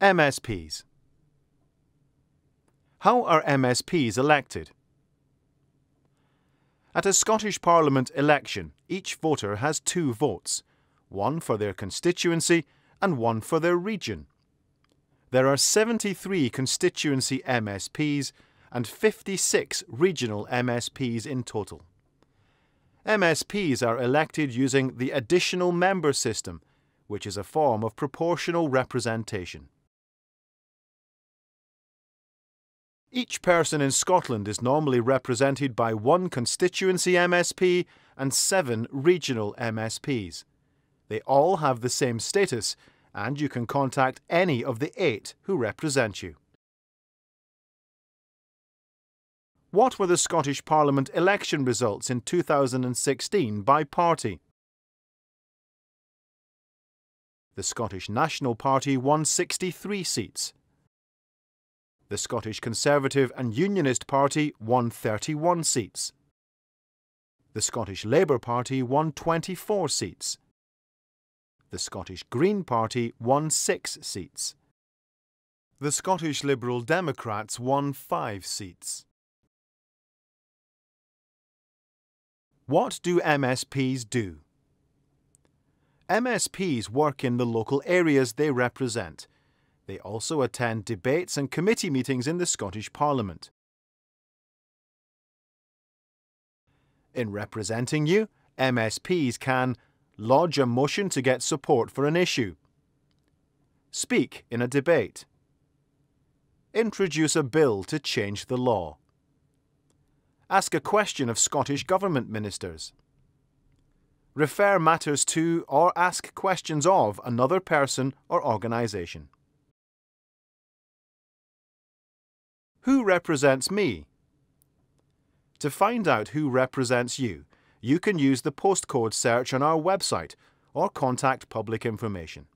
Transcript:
MSPs. How are MSPs elected? At a Scottish Parliament election, each voter has two votes, one for their constituency and one for their region. There are 73 constituency MSPs and 56 regional MSPs in total. MSPs are elected using the additional member system, which is a form of proportional representation. Each person in Scotland is normally represented by one constituency MSP and 7 regional MSPs. They all have the same status, and you can contact any of the 8 who represent you. What were the Scottish Parliament election results in 2016 by party? The Scottish National Party won 63 seats. The Scottish Conservative and Unionist Party won 31 seats. The Scottish Labour Party won 24 seats. The Scottish Green Party won 6 seats. The Scottish Liberal Democrats won 5 seats. What do MSPs do? MSPs work in the local areas they represent. They also attend debates and committee meetings in the Scottish Parliament. In representing you, MSPs can lodge a motion to get support for an issue, speak in a debate, introduce a bill to change the law, ask a question of Scottish Government ministers, refer matters to or ask questions of another person or organisation. Who represents me? To find out who represents you, you can use the postcode search on our website or contact Public Information.